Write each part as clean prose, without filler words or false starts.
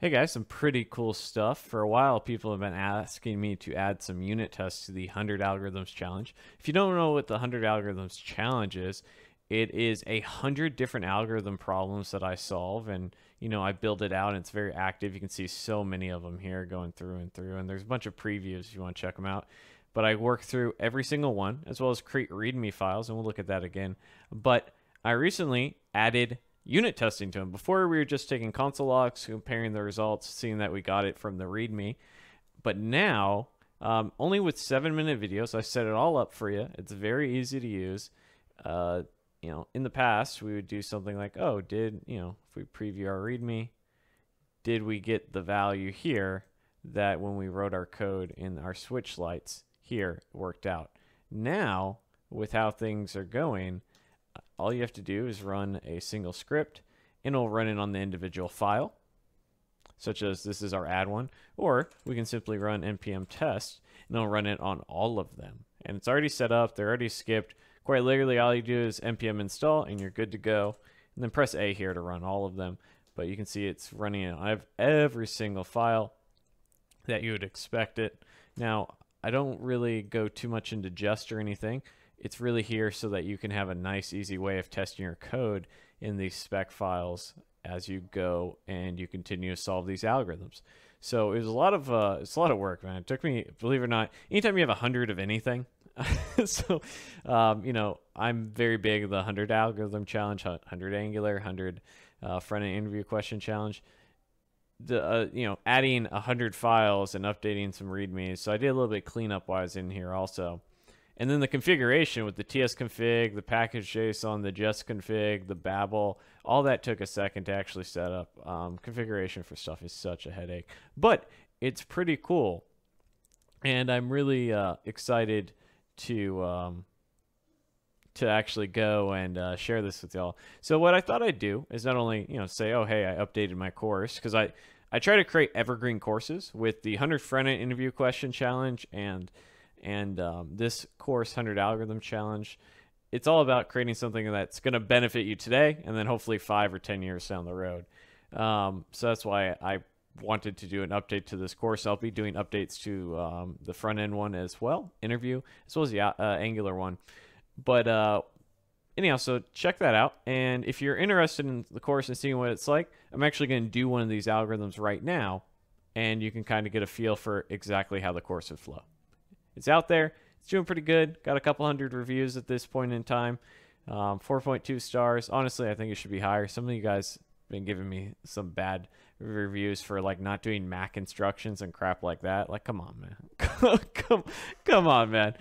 Hey guys, some pretty cool stuff. For a while, people have been asking me to add some unit tests to the 100 Algorithms Challenge. If you don't know what the 100 Algorithms Challenge is, it is 100 different algorithm problems that I solve, and you know, I build it out and it's very active. You can see so many of them here going through and through, and there's a bunch of previews if you want to check them out. But I work through every single one, as well as create README files, and we'll look at that again. But I recently added unit testing to them. Before we were just taking console logs, comparing the results, seeing that we got it from the README. But now, only with 7-minute videos, I set it all up for you. It's very easy to use. You know, in the past, we would do something like, oh, if we preview our README, did we get the value here that when we wrote our code in our switch lights here worked out? Now, with how things are going, all you have to do is run a single script and it'll run it on the individual file, such as this is our add one, or we can simply run npm test and it'll run it on all of them. And it's already set up, they're already skipped. Quite literally all you do is npm install and you're good to go. And then press A here to run all of them. But you can see it's running it on every single file that you would expect it. Now, I don't really go too much into Jest or anything. It's really here so that you can have a nice, easy way of testing your code in these spec files as you go and you continue to solve these algorithms. So it was a lot of work, man. It took me, believe it or not, anytime you have 100 of anything. So, you know, I'm very big of the 100 algorithm challenge, 100 Angular, 100 front-end interview question challenge. You know, adding 100 files and updating some READMEs. So I did a little bit cleanup-wise in here also. And then the configuration with the TS config, the package.json, the Jest config, the Babel, all that took a second to actually set up. Configuration for stuff is such a headache, but it's pretty cool. And I'm really excited to actually go and share this with y'all. So what I thought I'd do is not only, you know, say, oh, hey, I updated my course, because I try to create evergreen courses with the 100 front-end interview question challenge and this course 100 algorithm challenge. It's all about creating something that's going to benefit you today and then hopefully 5 or 10 years down the road. So that's why I wanted to do an update to this course. I'll be doing updates to the front end one as well, interview, as well as the Angular one. But anyhow, so check that out. And if you're interested in the course and seeing what it's like, I'm actually going to do one of these algorithms right now, and you can kind of get a feel for exactly how the course would flow. It's out there. It's doing pretty good. Got a couple hundred reviews at this point in time. 4.2 stars. Honestly, I think it should be higher. Some of you guys have been giving me some bad reviews for like not doing Mac instructions and crap like that. Like, come on, man. Come on, man.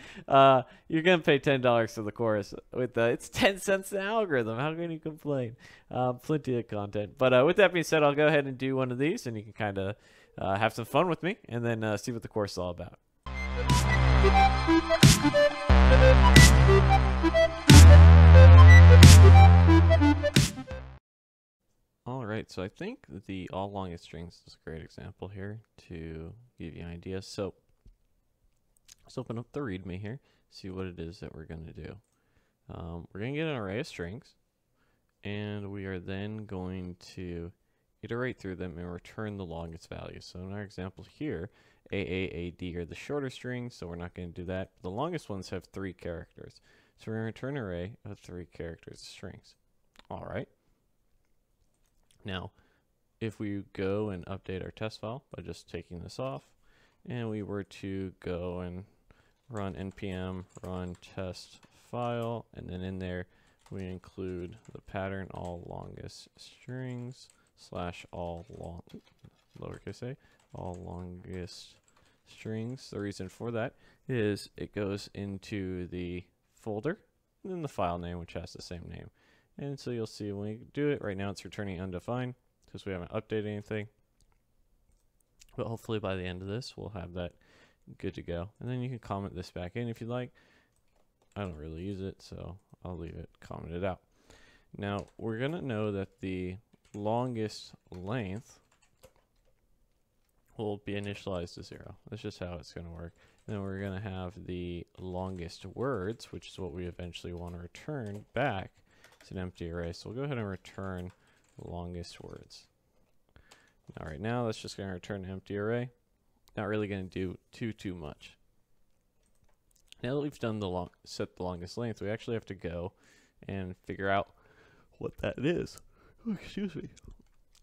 You're going to pay $10 for the course. With it's 10 cents an algorithm. How can you complain? Plenty of content. But with that being said, I'll go ahead and do one of these, and you can kind of have some fun with me and then see what the course is all about. All right, so I think the all longest strings is a great example here to give you an idea. So let's open up the README here, see what it is that we're going to do. We're going to get an array of strings, and we are then going to iterate through them and return the longest value. So in our example here, A, D are the shorter strings, so we're not going to do that. The longest ones have 3 characters. So we're going to return an array of 3 characters of strings. All right. Now, if we go and update our test file by just taking this off, and we were to go and run npm run test file, and then in there we include the pattern all longest strings / all long, lowercase a, all longest strings. The reason for that is it goes into the folder and then the file name, which has the same name. And so you'll see when we do it right now, it's returning undefined because we haven't updated anything. But hopefully by the end of this, we'll have that good to go. And then you can comment this back in if you'd like. I don't really use it, so I'll leave it commented out. Now we're gonna know that the longest length will be initialized to 0. That's just how it's going to work. And then we're going to have the longest words, which is what we eventually want to return back. It's an empty array. So we'll go ahead and return longest words. All right, now that's just going to return an empty array. Not really going to do too much. Now that we've done the set the longest length, we actually have to go and figure out what that is. Oh, excuse me.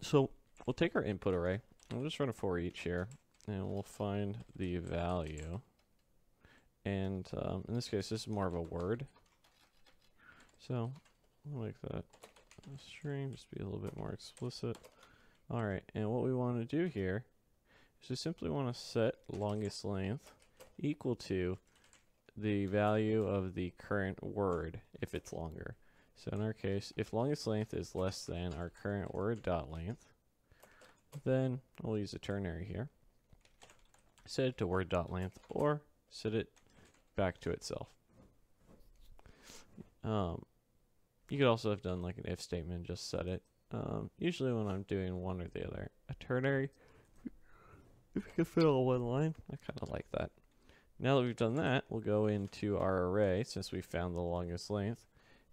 So we'll take our input array. I'll just run a for each here, and we'll find the value. And in this case, this is more of a word. So I like that string, just be a little bit more explicit. All right, and what we want to do here is we simply want to set longest length equal to the value of the current word if it's longer. So in our case, if longest length is less than our current word dot length, then we'll use a ternary here. Set it to word dot length, or set it back to itself. You could also have done like an if statement and just set it. Usually when I'm doing one or the other, a ternary, if you can fit all one line, I kind of like that. Now that we've done that, we'll go into our array since we found the longest length,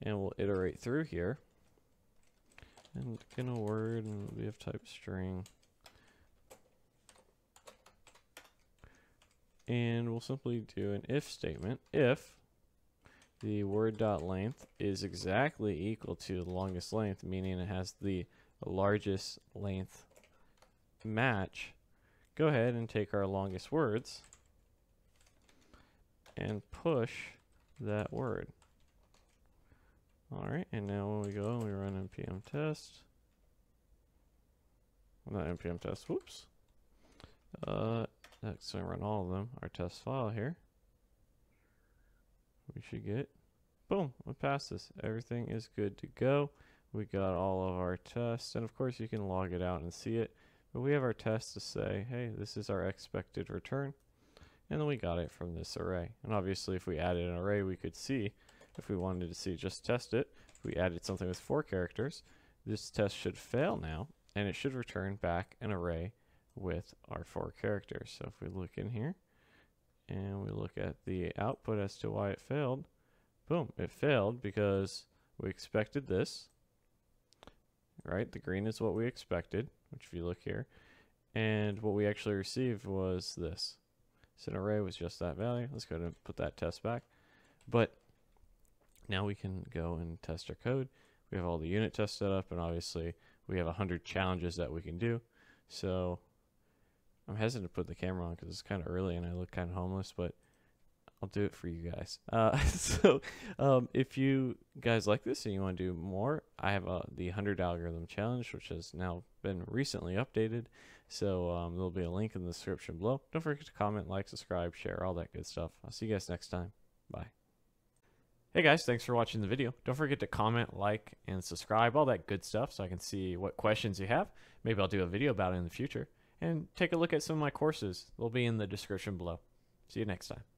and we'll iterate through here. And in a word, and we have type string. And we'll simply do an if statement. If the word dot length is exactly equal to the longest length, meaning it has the largest length match, go ahead and take our longest words and push that word. All right, and now when we go and we run npm test, not npm test, whoops. Next, we run all of them, our test file here. We should get, boom, we passed this. Everything is good to go. We got all of our tests, and of course you can log it out and see it. But we have our test to say, hey, this is our expected return. And then we got it from this array. And obviously if we added an array, we could see, if we wanted to see, just test it. If we added something with 4 characters, this test should fail now, and it should return back an array with our 4 characters. So if we look in here, and we look at the output as to why it failed, boom, it failed because we expected this, right? The green is what we expected, which if you look here, and what we actually received was this. So an array was just that value. Let's go ahead and put that test back. But now we can go and test our code. We have all the unit tests set up, and obviously we have 100 challenges that we can do. So I'm hesitant to put the camera on because it's kind of early and I look kind of homeless, but I'll do it for you guys. If you guys like this and you want to do more, I have the 100 algorithm challenge, which has now been recently updated. So there'll be a link in the description below. Don't forget to comment, like, subscribe, share, all that good stuff. I'll see you guys next time. Bye. Hey guys, thanks for watching the video. Don't forget to comment, like, and subscribe, all that good stuff, so I can see what questions you have. Maybe I'll do a video about it in the future. And take a look at some of my courses. They'll be in the description below. See you next time.